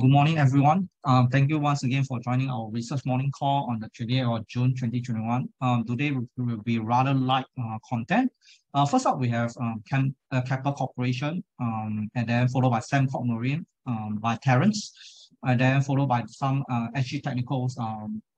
Good morning, everyone. Thank you once again for joining our research morning call on the 28th of June 2021. Today will be rather light content. First up, we have Keppel Corporation, and then followed by SembCorp Marine by Terrence, and then followed by some SG technicals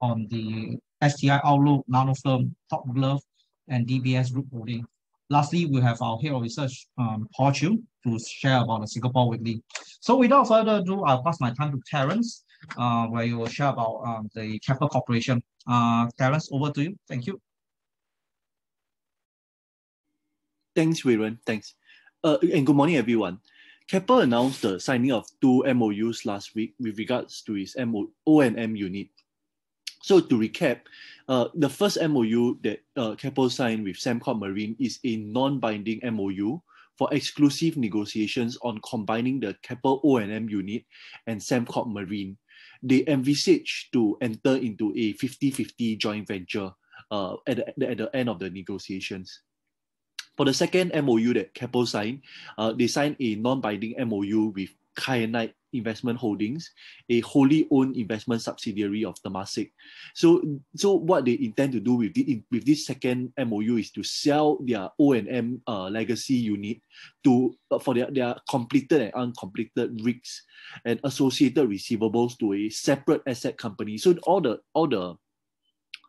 on the STI Outlook, Nano Firm, Top Glove, and DBS Group Holdings. Lastly, we have our head of research, Paul Chu, to share about the Singapore Weekly. So without further ado, I'll pass my time to Terrence, where you will share about the Keppel Corporation. Terrence, over to you. Thank you. Thanks, Warren. Thanks. And good morning, everyone. Keppel announced the signing of 2 MOUs last week with regards to its O&M unit. So to recap, the first MOU that Keppel signed with SembCorp Marine is a non-binding MOU for exclusive negotiations on combining the Keppel O&M unit and SembCorp Marine. They envisage to enter into a 50-50 joint venture at the end of the negotiations. For the second MOU that Keppel signed, they signed a non-binding MOU with Kyanite Investment Holdings, a wholly owned investment subsidiary of Temasek. So what they intend to do with this second MOU is to sell their O&M legacy unit for their completed and uncompleted rigs and associated receivables to a separate asset company. So all the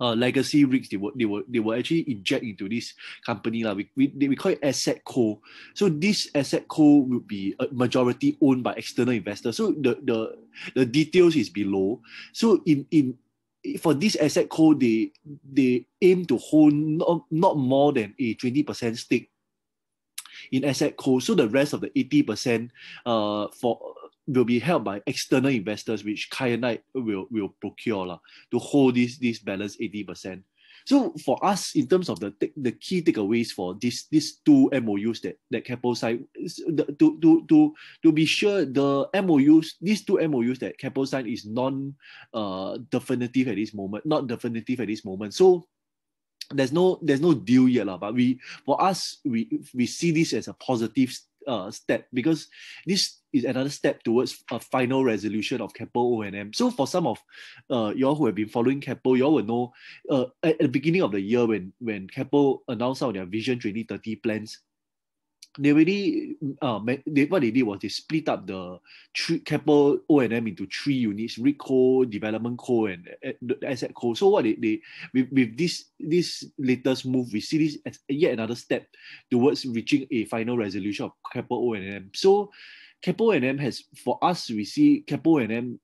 legacy rigs they were actually inject into this company. We call it Asset Co. So this Asset Co will be a majority owned by external investors. So the details is below. So for this Asset Co, they aim to hold not more than a 20% stake in Asset Co. So the rest of the 80% will be held by external investors, which Kyanite will procure to hold this balance 80%. So for us, in terms of the key takeaways for these 2 MOUs that Keppel signed, to be sure, these two MOUs that Keppel signed is non-definitive at this moment, So there's no deal yet, but for us we see this as a positive step, because this is another step towards a final resolution of Keppel O&M. So for some of y'all who have been following Keppel, y'all will know at the beginning of the year when Keppel announced out their Vision 2030 plans, what they did was they split up the Keppel O&M into 3 units: Rig Co, Development Co, and Asset Co. So what with this latest move, we see this as yet another step towards reaching a final resolution of Keppel O&M. So Keppel O&M has, for us, we see Keppel O&M,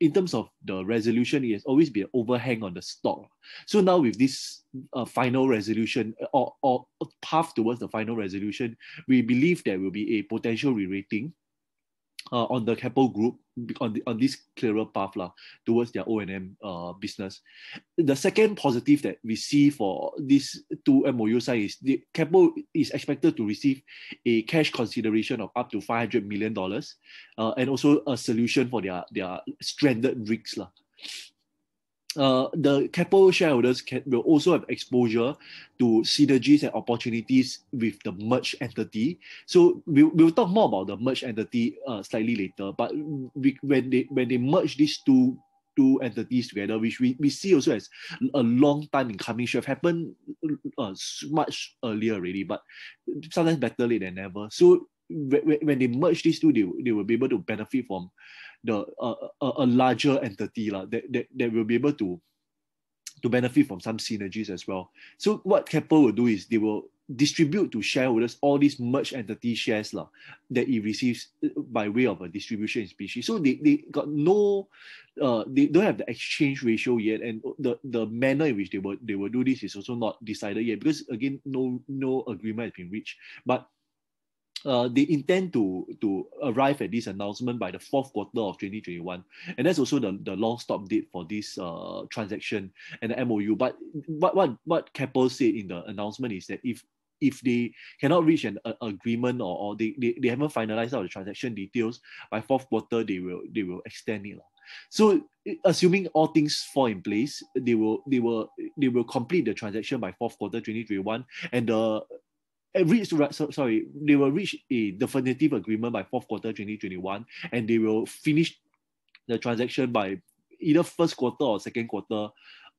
in terms of the resolution, it has always been an overhang on the stock. So now with this final resolution, or path towards the final resolution, we believe there will be a potential re-rating on the Keppel Group on this clearer path towards their O&M business. The second positive that we see for these 2 MOU signs is Keppel is expected to receive a cash consideration of up to $500 million and also a solution for their stranded rigs. The Keppel shareholders will also have exposure to synergies and opportunities with the merged entity. So we'll talk more about the merged entity slightly later. But when they merge these two entities together, which we see also as a long time in coming, should have happened much earlier already, but sometimes better late than never. So when they merge these two, they will be able to benefit from a larger entity that will be able to benefit from some synergies as well. So what Keppel will do is they will distribute to shareholders all these merged entity shares that it receives by way of a distribution in specie. So they don't have the exchange ratio yet, and the manner in which they will do this is also not decided yet, because again no agreement has been reached. But they intend to arrive at this announcement by the Q4 of 2021, and that's also the long stop date for this transaction and the MOU. But what Keppel said in the announcement is that if they cannot reach an agreement, or they haven't finalized out the transaction details by Q4, they will extend it. So assuming all things fall in place, they will complete the transaction by Q4 2021, and they will reach a definitive agreement by Q4 2021, and they will finish the transaction by either first quarter or second quarter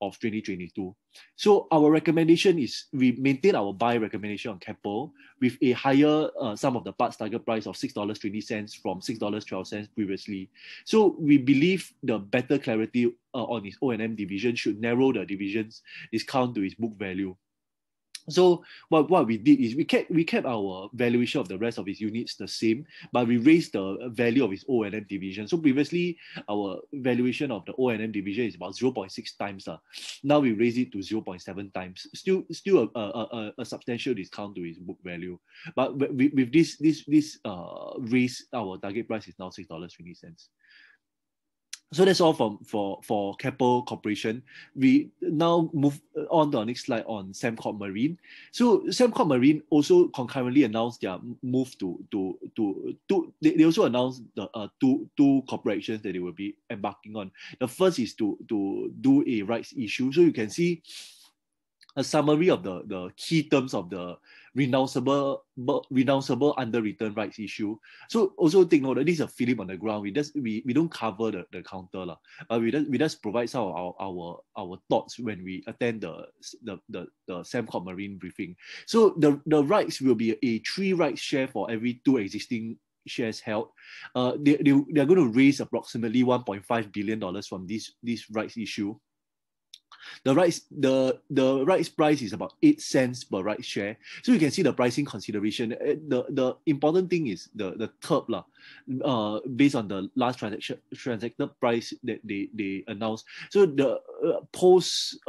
of 2022. So our recommendation is we maintain our buy recommendation on Keppel with a higher sum of the parts target price of $6.20 from $6.12 previously. So we believe the better clarity on its O&M division should narrow the division's discount to its book value. So what we did is we kept our valuation of the rest of its units the same, but we raised the value of its O&M division. So previously, our valuation of the O&M division is about 0.6 times. Now we raise it to 0.7 times. Still a substantial discount to its book value. But with this raise, our target price is now $6.20. So that's all for Keppel Corporation. We now move on to our next slide on SembCorp Marine. So SembCorp Marine also concurrently announced their move they also announced the two corporations that they will be embarking on. The first is to do a rights issue. So you can see a summary of the key terms of the renounceable underwritten rights issue. So also take note that this is a Phillip on the ground. We don't cover the counter lah. We just provide some of our thoughts when we attend the SembCorp Marine briefing. So the rights will be a 3 rights share for every 2 existing shares held. They're going to raise approximately $1.5 billion from this rights issue. The rights price is about 8 cents per rights share. So you can see the pricing consideration. The important thing is the term lah, based on the last transacted price that they announced. So the post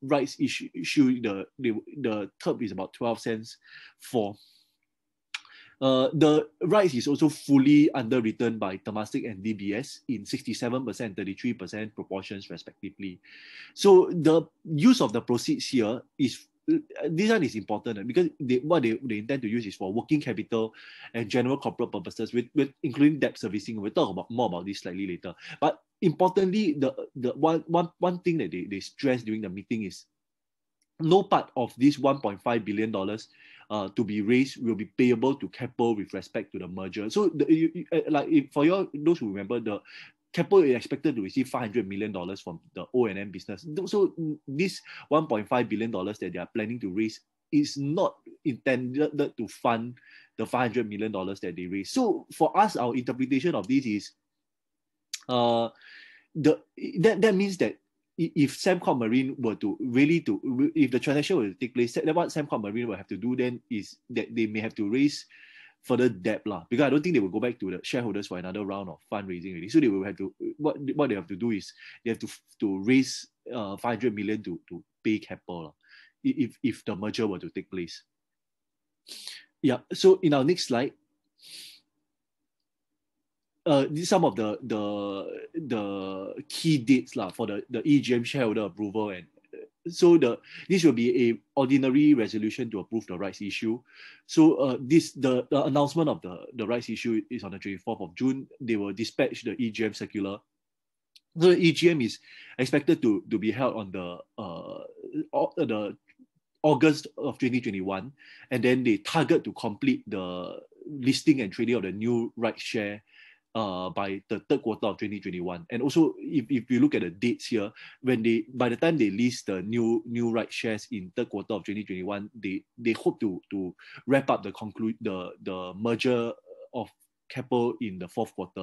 rights issue the term is about 12 cents for. The rights is also fully underwritten by Temasek and DBS in 67% and 33% proportions respectively. So the use of the proceeds here is, this one is important because what they intend to use is for working capital and general corporate purposes, with including debt servicing. We'll talk more about this slightly later. But importantly, the one thing that they stressed during the meeting is no part of this $1.5 billion to be raised will be payable to Keppel with respect to the merger. So, those who remember, the Keppel is expected to receive $500 million from the O&M business. So, this $1.5 billion that they are planning to raise is not intended to fund the $500 million that they raise. So, for us, our interpretation of this is that means that if SembCorp Marine were to if the transaction were to take place, then what SembCorp Marine will have to do then is that they may have to raise further debt lah, because I don't think they will go back to the shareholders for another round of fundraising already. So they will have to, what they have to do is they have to raise 500 million to pay Keppel lah, if the merger were to take place. Yeah. So in our next slide, some of the key dates lah for the EGM shareholder approval, and so this will be a ordinary resolution to approve the rights issue. So the announcement of the rights issue is on the 24th of June. They will dispatch the EGM circular. So the EGM is expected to be held on the August of 2021, and then they target to complete the listing and trading of the new rights share by the third quarter of 2021. And also, if you look at the dates here, by the time they list the new right shares in third quarter of 2021, they hope to wrap up the merger of Keppel in the fourth quarter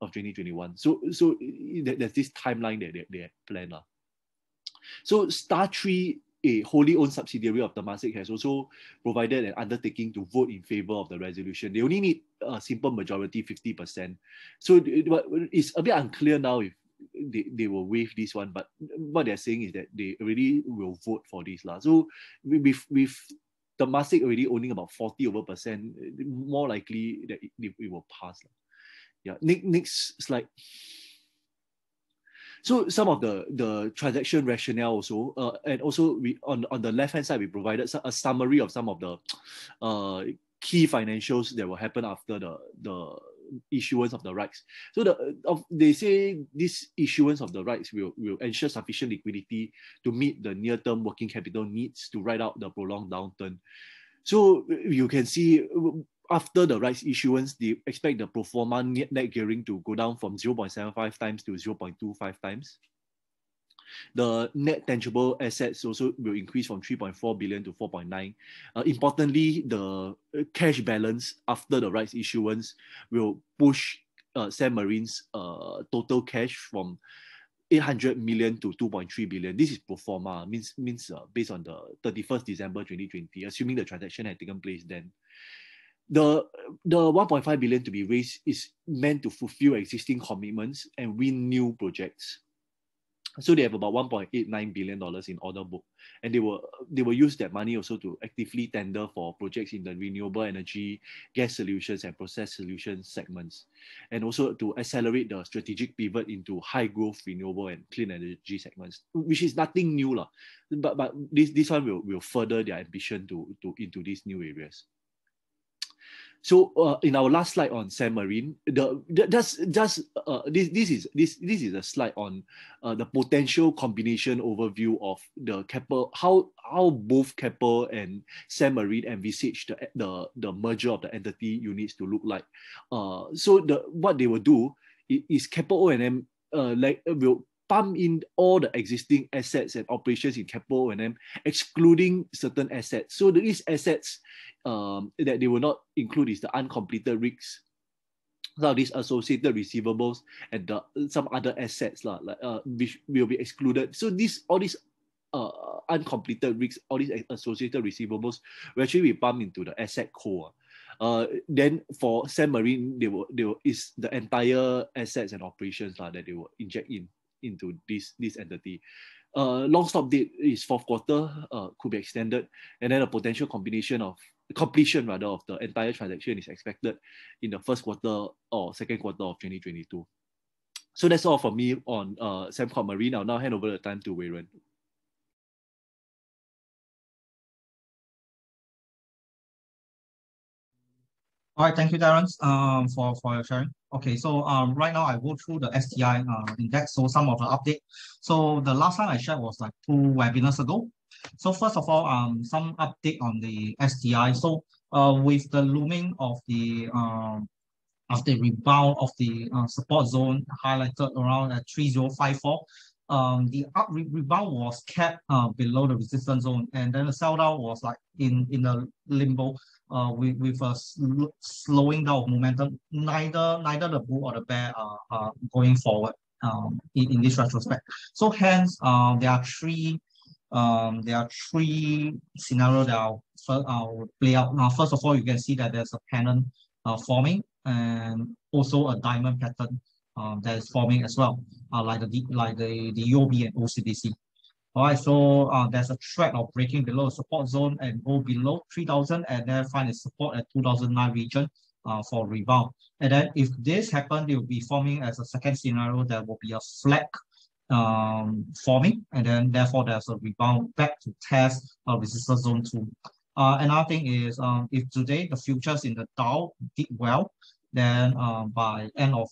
of 2021. So there's this timeline that they plan. So Star Tree, a wholly owned subsidiary of Temasek, has also provided an undertaking to vote in favor of the resolution. They only need a simple majority, 50%. So it's a bit unclear now if they will waive this one, but what they're saying is that they already will vote for this lah. So with Temasek already owning about 40% over, more likely that it will pass. Yeah. Next slide. So some of the transaction rationale also, and also on the left-hand side, we provided a summary of some of the key financials that will happen after the issuance of the rights. So they say this issuance of the rights will ensure sufficient liquidity to meet the near-term working capital needs to ride out the prolonged downturn. So you can see after the rights issuance, they expect the pro forma net gearing to go down from 0.75 times to 0.25 times. The net tangible assets also will increase from 3.4 billion to 4.9. Importantly, the cash balance after the rights issuance will push Sem Marine's total cash from 800 million to 2.3 billion. This is pro forma, means based on the 31st December 2020, assuming the transaction had taken place then. The 1.5 billion to be raised is meant to fulfill existing commitments and win new projects. So they have about $1.89 billion in order book, and they will use that money also to actively tender for projects in the renewable energy, gas solutions, and process solutions segments, and also to accelerate the strategic pivot into high growth renewable and clean energy segments, which is nothing new lah. But this one will further their ambition to into these new areas. So in our last slide on Sem Marine, this is a slide on the potential combination overview of the Keppel, how both Keppel and Sem Marine envisage the merger of the entity units to look like. So what they will do is Keppel O&M will pump in all the existing assets and operations in Keppel O&M, excluding certain assets. So these assets that they will not include is the uncompleted rigs, some of these associated receivables, and some other assets which will be excluded. So all these uncompleted rigs, all these associated receivables will actually be pumped into the asset core. Then for Sem Marine, is the entire assets and operations that they will inject into this entity. Long stop date is fourth quarter, could be extended, and then a potential completion of the entire transaction is expected in the first quarter or second quarter of 2022. So that's all for me on SembCorp Marine. I'll now hand over the time to Warren. All right, thank you, Terrence, for your sharing. Okay, so right now I go through the STI index, so some of the update. So the last time I shared was like 2 webinars ago. So first of all, some update on the STI. So with the looming of the rebound of the support zone highlighted around 3054, the up rebound was kept below the resistance zone, and then the sell down was like in a limbo with a slowing down of momentum. Neither the bull or the bear are going forward in this retrospect. So hence, there are three scenarios that will play out. Now, first of all, you can see that there's a pattern forming, and also a diamond pattern that is forming as well, like the UOB and OCBC. All right, so there's a threat of breaking below the support zone and go below 3,000, and then find a support at 2,009 region for rebound. And then if this happens, it will be forming as a second scenario. There will be a flag forming, and then therefore there's a rebound back to test resistance zone 2. Another thing is if today the futures in the Dow did well, then by end of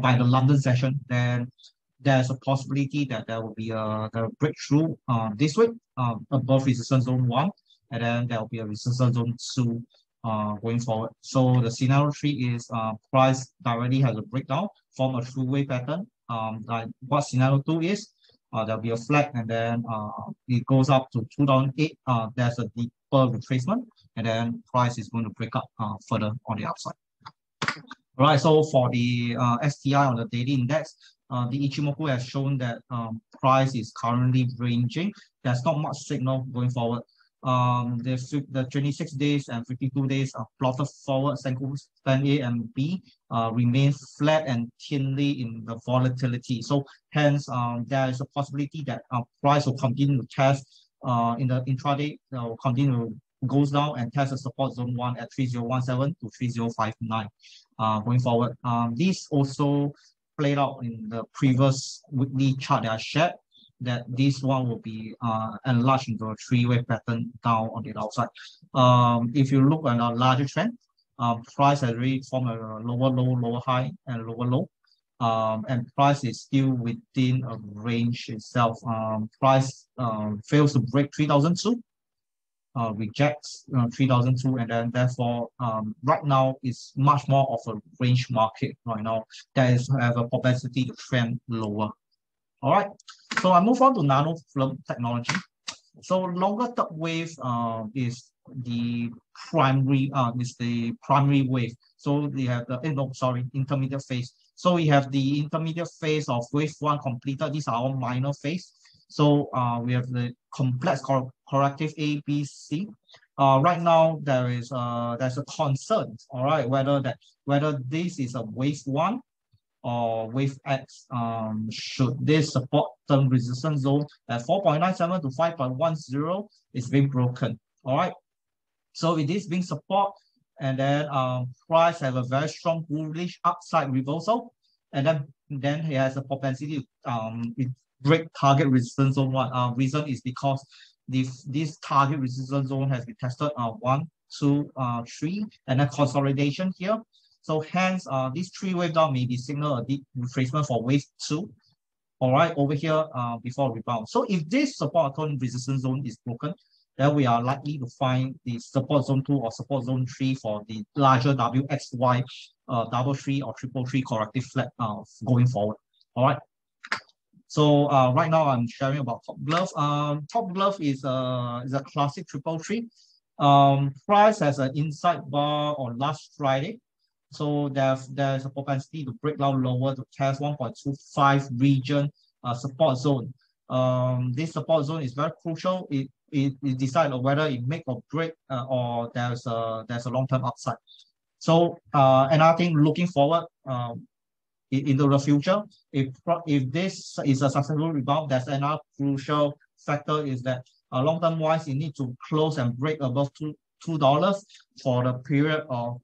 by the London session, then there's a possibility that there will be a breakthrough this week above resistance zone 1, and then there will be a resistance zone 2 going forward. So the scenario 3 is price directly has a breakdown, form a two-way pattern. Like what scenario 2 is, there'll be a flag, and then it goes up to 2,008. There's a deeper retracement, and then price is going to break up further on the upside. Right, so for the STI on the daily index, the Ichimoku has shown that price is currently ranging. There's not much signal going forward. The 26 days and 52 days are plotted forward. Senkou Span A and B remain flat and thinly in the volatility. So hence, there is a possibility that price will continue to test in the intraday, will continue goes down and test the support zone 1 at 3017 to 3059 going forward. This also played out in the previous weekly chart that I shared, that this one will be enlarged into a three-way pattern down on the outside. If you look at a larger trend, price has already formed a lower low, lower high, and lower low. And price is still within a range itself. Price fails to break 3002. rejects 3,200, and then therefore right now is much more of a range market right now that is have a propensity to trend lower. All right, so I move on to nano film technology. So longer third wave is the primary wave. So they have the intermediate phase. So we have the intermediate phase of wave one completed. These are all minor phase. So we have the complex corrective A, B, C. Right now there is there's a concern, all right, whether this is a wave one or wave X. Should this support term resistance zone at 4.97 to 5.10 is being broken, all right. So with this being support, and then price have a very strong bullish upside reversal, and then it has a propensity to break target resistance zone one. Reason is because this target resistance zone has been tested 1, 2, 3, and then consolidation here. So hence, this three wave down may be signal a deep retracement for wave two. All right, over here before rebound. So if this support zone resistance zone is broken, then we are likely to find the support zone 2 or support zone 3 for the larger WXY, double 3 or triple 3 corrective flag going forward. All right. So right now I'm sharing about Top Glove. Top Glove is a classic triple 3. Price has an inside bar on last Friday. So there's a propensity to break down lower to test 1.25 region support zone. This support zone is very crucial. It decides whether it make or break or there's a long-term upside. So another thing looking forward into the future, if this is a successful rebound, there's another crucial factor is that long-term wise, it needs to close and break above $2 for the period of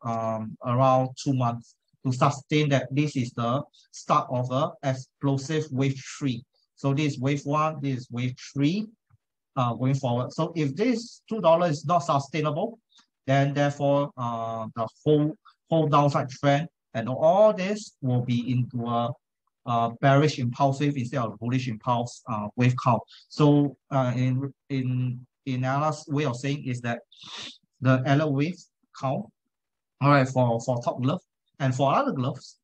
around 2 months to sustain that this is the start of a explosive wave 3. So this is wave 1, this is wave 3. Going forward. So if this $2 is not sustainable, then therefore the whole downside trend and all this will be into a bearish impulsive instead of bullish impulse wave count. So in our way of saying is that the alert wave count, all right, for Top Glove, and for other gloves,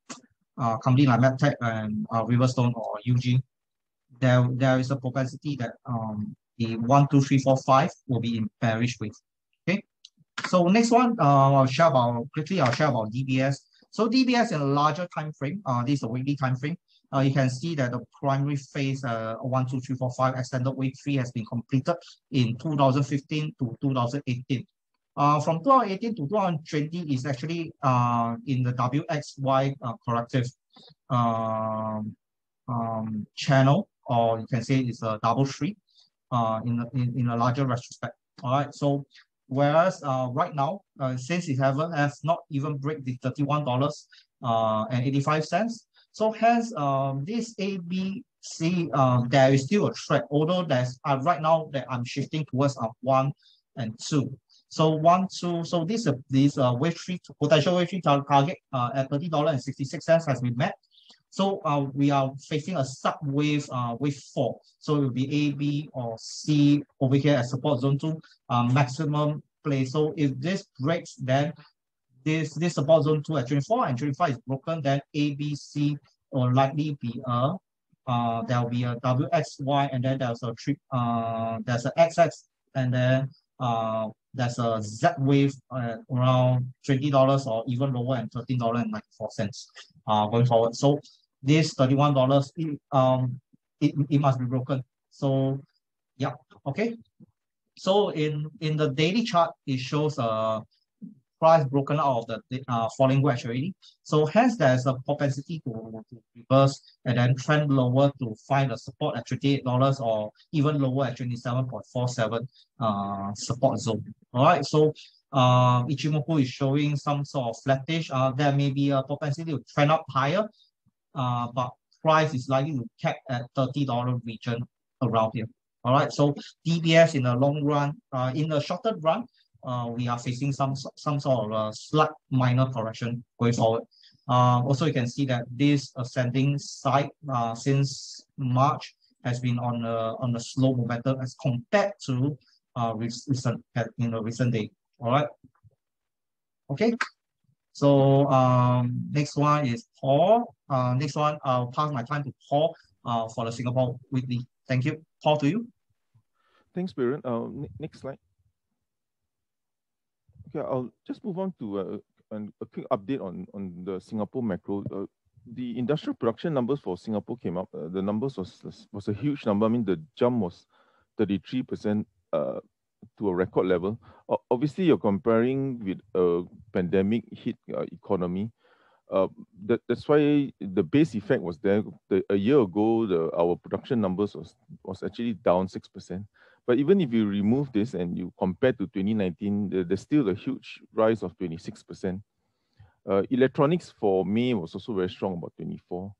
company like MedTech and Riverstone or UG, there is a propensity that the 1, 2, 3, 4, 5 will be in bearish wave. Okay. So next one, I'll share about DBS. So DBS in a larger time frame. This is a weekly time frame. You can see that the primary phase 1, 2, 3, 4, 5 extended wave 3 has been completed in 2015 to 2018. From 2018 to 2020 is actually in the WXY corrective channel, or you can say it's a double 3. In a larger retrospect, all right. So whereas right now, since it has not even break the $31.85, so hence this ABC there is still a threat. Although there's right now that I'm shifting towards 1 and 2. So 1, 2. So this wave 3 potential wave 3 target at $30.66 has been met. So we are facing a sub-wave, wave 4. So it will be A, B, or C over here as support zone 2, maximum play. So if this breaks, then this support zone 2 at 24 and 25 is broken, then A, B, C will likely be a, there will be a WXY, and then there's a there's an XX, and then there's a Z wave around $20 or even lower and $13.94 going forward. So this $31, it must be broken. So yeah, okay. So in the daily chart, it shows price broken out of the falling wedge already. So hence there's a propensity to reverse and then trend lower to find a support at $38 or even lower at 27.47 support zone. All right, so Ichimoku is showing some sort of flattish. There may be a propensity to trend up higher, but price is likely to cap at $30 region around here. All right, so DBS in the long run, in the shorter run, we are facing some sort of slight minor correction going forward. Also, you can see that this ascending side since March has been on a slow momentum as compared to recent day. All right. Okay. So next one is Paul. Next one, I'll pass my time to Paul for the Singapore Weekly. Thank you. Paul, to you. Thanks, Byron. Next slide. Okay, I'll just move on to a quick update on the Singapore macro. The industrial production numbers for Singapore came up. The numbers was a huge number. I mean, the jump was 33% to a record level. Obviously, you're comparing with a pandemic hit economy. That's why the base effect was there. A year ago, our production numbers was actually down 6%. But even if you remove this and you compare to 2019, there's still a huge rise of 26%. Electronics for May was also very strong, about 24%.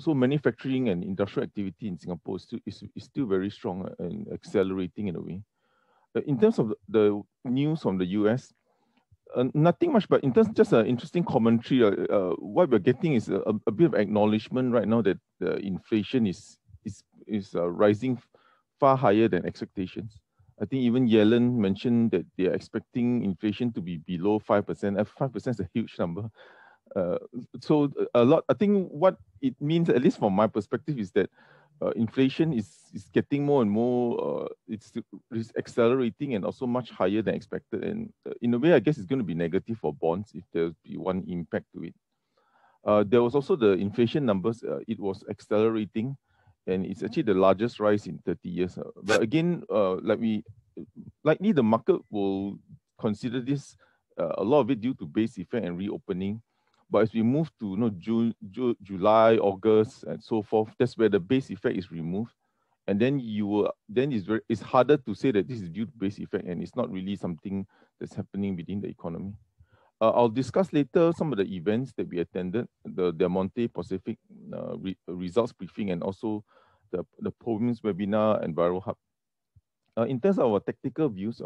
So manufacturing and industrial activity in Singapore is still very strong and accelerating in a way. In terms of the news from the US, nothing much, but in terms just an interesting commentary. What we're getting is a bit of acknowledgement right now that the inflation is rising far higher than expectations. I think even Yellen mentioned that they are expecting inflation to be below 5%. 5% is a huge number. So a lot. I think what it means, at least from my perspective, is that inflation is getting more and more. It's accelerating and also much higher than expected. And in a way, I guess it's going to be negative for bonds if there'll be one impact to it. There was also the inflation numbers. It was accelerating, and it's actually the largest rise in 30 years. But again, likely the market will consider this a lot of it due to base effect and reopening. But as we move to July, August, and so forth, that's where the base effect is removed, and then it's harder to say that this is due to base effect, and it's not really something that's happening within the economy. I'll discuss later some of the events that we attended: the Del Monte Pacific results briefing, and also the POEMS webinar and EnviroHub. In terms of our tactical views,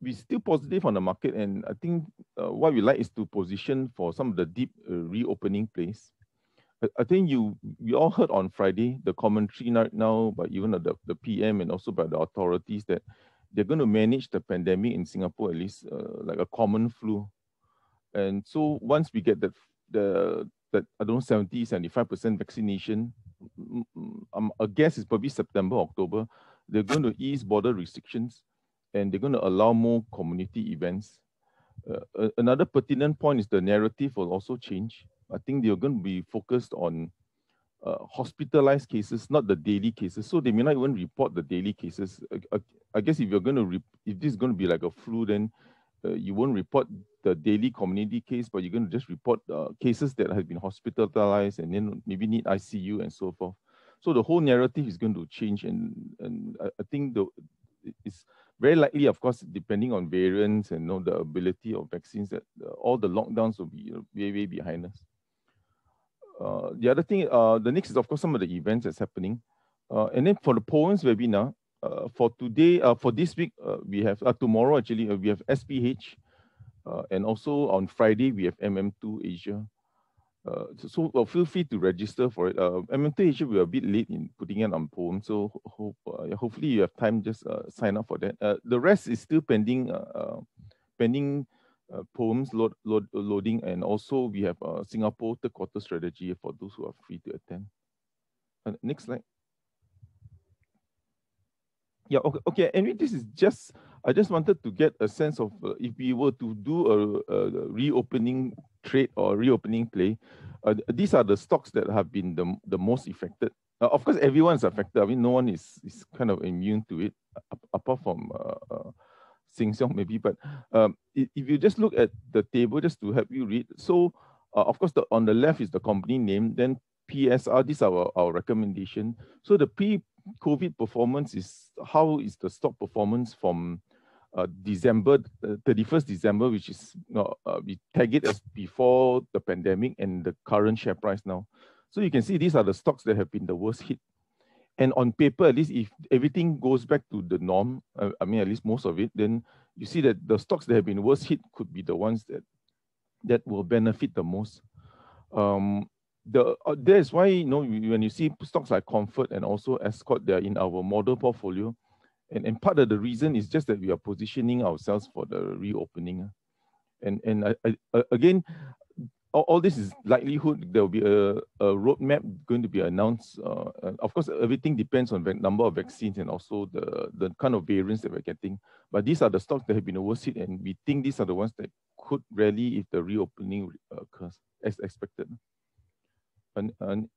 we're still positive on the market, and I think what we like is to position for some of the deep reopening plays. I think we all heard on Friday the commentary now, but even the PM and also by the authorities, that they're going to manage the pandemic in Singapore at least like a common flu. And so once we get that I don't know, 70-75% vaccination, I guess it's probably September, October, they're going to ease border restrictions, and they're going to allow more community events. Another pertinent point is the narrative will also change. I think they're going to be focused on hospitalized cases, not the daily cases. So they may not even report the daily cases. I guess if this is going to be like a flu, then you won't report the daily community case, but you're going to just report cases that have been hospitalized and then maybe need ICU and so forth. So the whole narrative is going to change, and I think it's very likely, of course, depending on variants and the ability of vaccines, that all the lockdowns will be way, way behind us. The other thing, the next is, of course, some of the events that's happening. And then for the POEMS webinar, for this week, we have, tomorrow actually, we have SPH. And also on Friday, we have MM2 Asia. So feel free to register for it. MM2 Asia, we are a bit late in putting it on POEMS, so hopefully you have time, just sign up for that. The rest is still pending, POEMS loading, and also we have Singapore third quarter strategy for those who are free to attend. Next slide. Yeah, okay. Anyway, this is just, I just wanted to get a sense of if we were to do a reopening trade or reopening play, these are the stocks that have been the most affected. Of course, everyone's affected. I mean, no one is kind of immune to it, apart from Sing Siong maybe. But if you just look at the table, just to help you read. So, of course, on the left is the company name. Then PSR, these are our recommendation. So the pre-COVID performance is how is the stock performance from December 31st December, which is we tag it as before the pandemic, and the current share price now. So you can see these are the stocks that have been the worst hit. And on paper, at least if everything goes back to the norm, I mean at least most of it, then you see that the stocks that have been worst hit could be the ones that will benefit the most. That's why when you see stocks like Comfort and also Escort, they're in our model portfolio. And part of the reason is just that we are positioning ourselves for the reopening. And again, all this is likelihood there will be a roadmap going to be announced. Of course, everything depends on the number of vaccines and also the kind of variants that we're getting. But these are the stocks that have been overseas, and we think these are the ones that could rally if the reopening occurs as expected.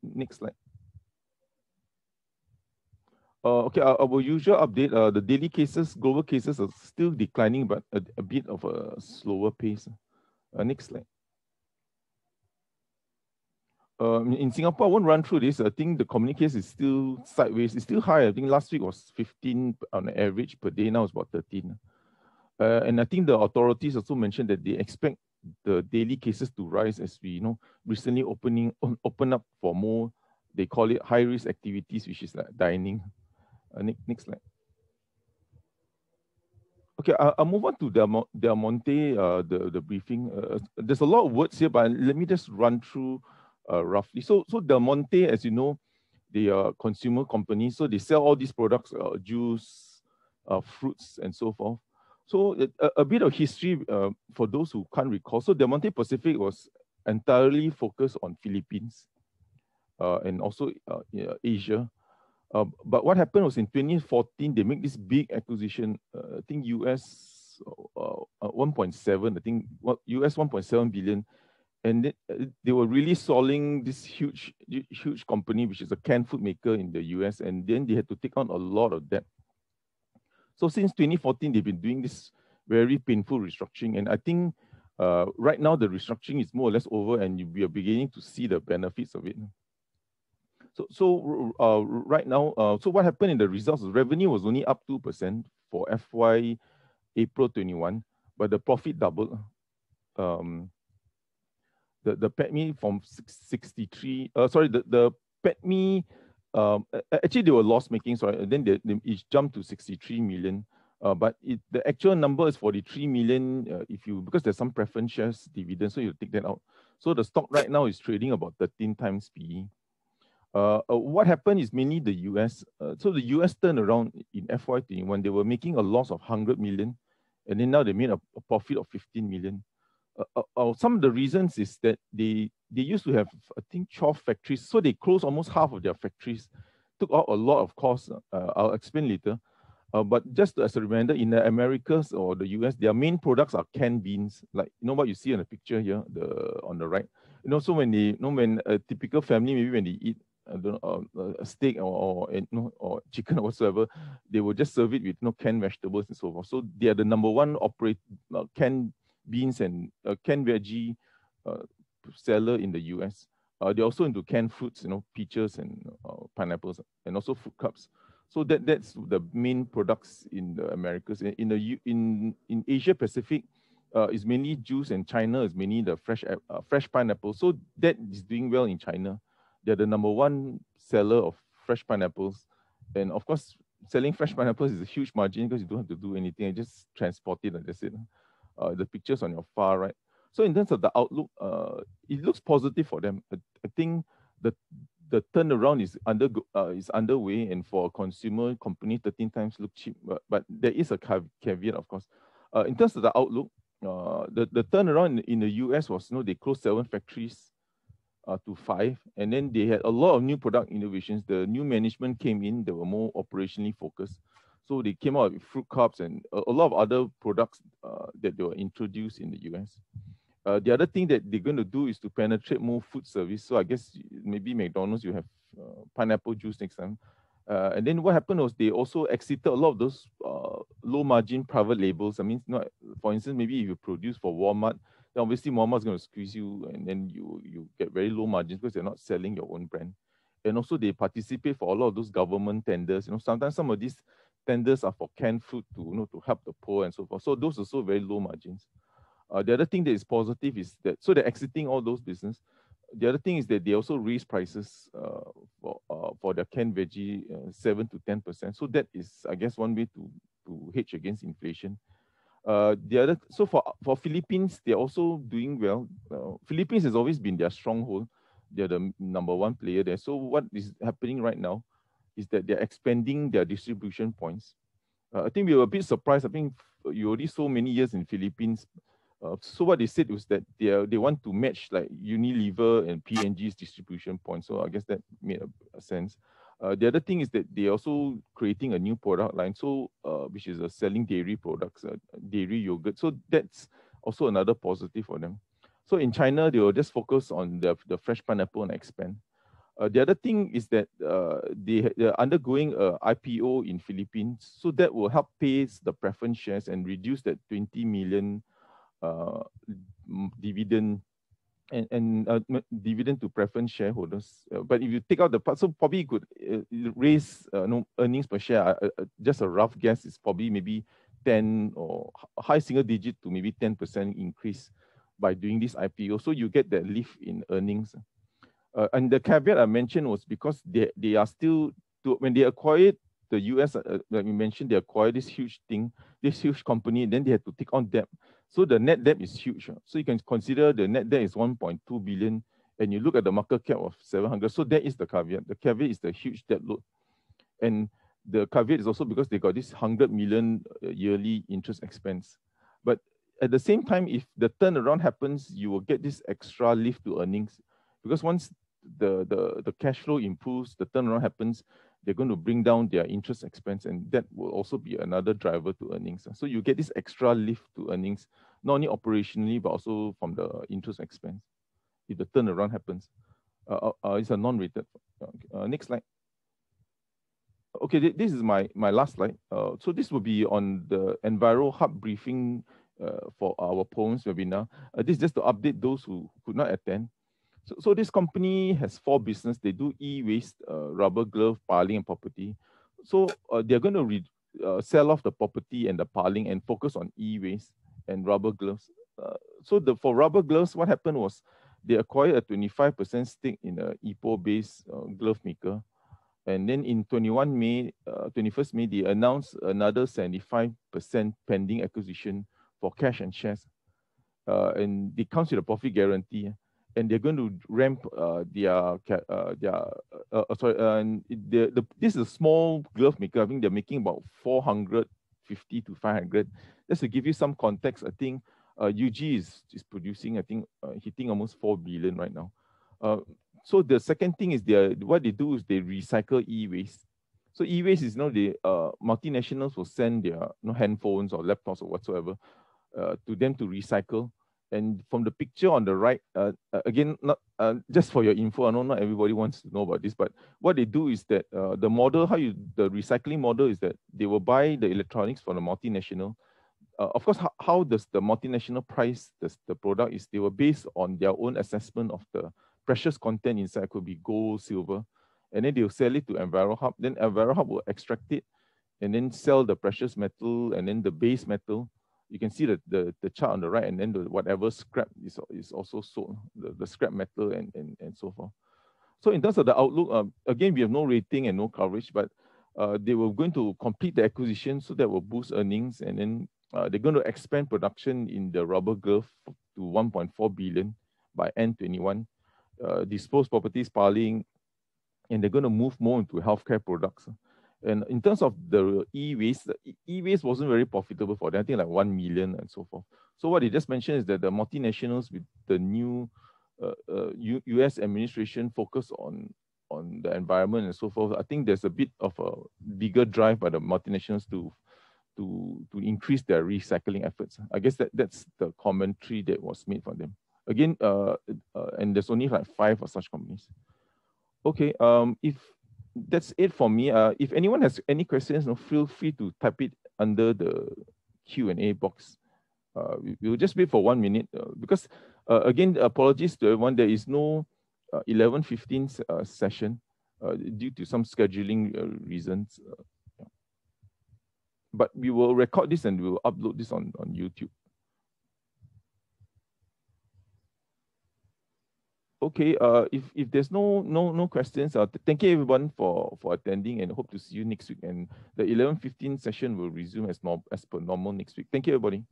Next slide. Okay, our usual update, the daily cases, global cases are still declining, but a bit of a slower pace. Next slide. In Singapore, I won't run through this. I think the community case is still sideways. It's still high. I think last week was 15 on average per day. Now it's about 13. And I think the authorities also mentioned that they expect the daily cases to rise as we, you know, recently open up for more, they call it high-risk activities, which is like dining. Next slide. Okay, I'll move on to Del Monte, the briefing. There's a lot of words here, but let me just run through roughly. So Del Monte, as you know, they are consumer companies. So they sell all these products, juice, fruits, and so forth. So a bit of history for those who can't recall. So Del Monte Pacific was entirely focused on Philippines and also Asia. But what happened was in 2014, they make this big acquisition, I think US 1.7, I think US 1.7 billion. And they were really selling this huge company, which is a canned food maker in the US. And then they had to take on a lot of debt. So since 2014, they've been doing this very painful restructuring. And I think right now, the restructuring is more or less over and we are beginning to see the benefits of it. So right now, so what happened in the results, revenue was only up 2% for FY April 21, but the profit doubled. The PATMI from 63, the PATMI, actually they were loss making, sorry, and then it jumped to 63 million. But the actual number is 43 million because there's some preference shares dividend, so you take that out. So the stock right now is trading about 13 times PE. What happened is mainly the US. So the US turned around in FY21. They were making a loss of 100 million, and then now they made a profit of 15 million. Some of the reasons is that they used to have, I think, 12 factories. So they closed almost half of their factories, took out a lot of costs. I'll explain later. But just as a reminder, in the Americas or the US, their main products are canned beans. Like, you know what you see on the picture here, on the right. And also when when a typical family, maybe when they eat a steak or chicken or whatsoever, they will just serve it with canned vegetables and so forth. So they are the number one canned beans and canned veggie seller in the US. They're also into canned fruits, peaches and pineapples, and also fruit cups. So that's the main products in the Americas. In Asia Pacific, is mainly juice, and China is mainly the fresh pineapple. So that is doing well in China. They're the number one seller of fresh pineapples, and of course, selling fresh pineapples is a huge margin because you don't have to do anything. You just transport it and that's it. The pictures on your far right. So in terms of the outlook, it looks positive for them. I think the turnaround is underway, and for a consumer company, 13 times look cheap. But there is a caveat, of course. In terms of the outlook, the turnaround in the US was, they closed 7 factories to 5, and then they had a lot of new product innovations. The new management came in; they were more operationally focused. So they came out with fruit cups and a lot of other products that they were introduced in the US. The other thing that they're going to do is to penetrate more food service. So I guess maybe McDonald's, you have pineapple juice next time. And then what happened was they also exited a lot of those low margin private labels. I mean, for instance, maybe if you produce for Walmart, then obviously Walmart's going to squeeze you, and then you get very low margins because they're not selling your own brand. And also they participate for a lot of those government tenders. Sometimes some of these tenders are for canned food to to help the poor and so forth. So those are so very low margins. The other thing that is positive is that they're exiting all those business. The other thing is that they also raise prices for their canned veggie 7 to 10%. So that is, I guess, one way to hedge against inflation. For Philippines, they're also doing well. Philippines has always been their stronghold. They're the number one player there. So what is happening right now is that they're expanding their distribution points. I think we were a bit surprised. I think you already so many years in Philippines. So what they said was that they want to match like Unilever and P&G's distribution points. So I guess that made a sense. The other thing is that they're also creating a new product line, so which is selling dairy products, dairy yogurt. So that's also another positive for them. So in China, they will just focus on the fresh pineapple and expand. The other thing is that they're undergoing an IPO in Philippines. So that will help pay the preference shares and reduce that 20 million dividend and dividend to preference shareholders. But if you take out the part, so probably could raise earnings per share. Just a rough guess is probably maybe 10 or high single digit to maybe 10% increase by doing this IPO. So you get that lift in earnings. And the caveat I mentioned was because they are still, when they acquired the US, like we mentioned, they acquired this huge thing, this huge company, then they had to take on debt. So the net debt is huge. So you can consider the net debt is 1.2 billion and you look at the market cap of 700. So that is the caveat. The caveat is the huge debt load. And the caveat is also because they got this 100 million yearly interest expense. But at the same time, if the turnaround happens, you will get this extra lift to earnings. Because once the cash flow improves, the turnaround happens, they're going to bring down their interest expense, and that will also be another driver to earnings. So you get this extra lift to earnings, not only operationally, but also from the interest expense, if the turnaround happens. It's a non-rated. Next slide. Okay, this is my last slide. So this will be on the EnviroHub briefing for our POEMS webinar. This is just to update those who could not attend. So this company has 4 businesses. They do e-waste, rubber glove, piling, and property. So they're going to sell off the property and the piling and focus on e-waste and rubber gloves. So for rubber gloves, what happened was they acquired a 25% stake in an EPO-based glove maker. And then in 21st May, they announced another 75% pending acquisition for cash and shares. And it comes with a profit guarantee. And they're going to ramp this is a small glove maker. I think they're making about 450 to 500. Just to give you some context, I think UG is producing, I think, hitting almost 4 billion right now. So the second thing is what they do is they recycle e-waste. So e-waste is now the multinationals will send their handphones or laptops or whatsoever to them to recycle. And from the picture on the right, again, just for your info, I know not everybody wants to know about this, but what they do is that the recycling model is that they will buy the electronics from the multinational. Of course, how does the multinational price the product is they were based on their own assessment of the precious content inside. It could be gold, silver, and then they'll sell it to EnviroHub. Then EnviroHub will extract it and then sell the precious metal and then the base metal. You can see the chart on the right, and then whatever scrap is also sold, the scrap metal and so forth. So in terms of the outlook, again, we have no rating and no coverage, but they were going to complete the acquisition, so that will boost earnings. And then they're going to expand production in the rubber glove to 1.4 billion by N21, dispose properties, piling, and they're going to move more into healthcare products. And in terms of the e-waste, e-waste wasn't very profitable for them. I think like 1 million and so forth. So what they just mentioned is that the multinationals with the new U.S. administration focus on the environment and so forth. I think there's a bit of a bigger drive by the multinationals to increase their recycling efforts. I guess that's the commentary that was made for them. Again, and there's only like 5 of such companies. Okay, if that's it for me. If anyone has any questions, feel free to type it under the Q&A box. We'll just wait for 1 minute because, again, apologies to everyone. There is no 11:15 session due to some scheduling reasons. But we will record this and we will upload this on YouTube. Okay, if there's no questions, thank you everyone for attending, and hope to see you next week. And the 11:15 session will resume as per normal next week. Thank you everybody.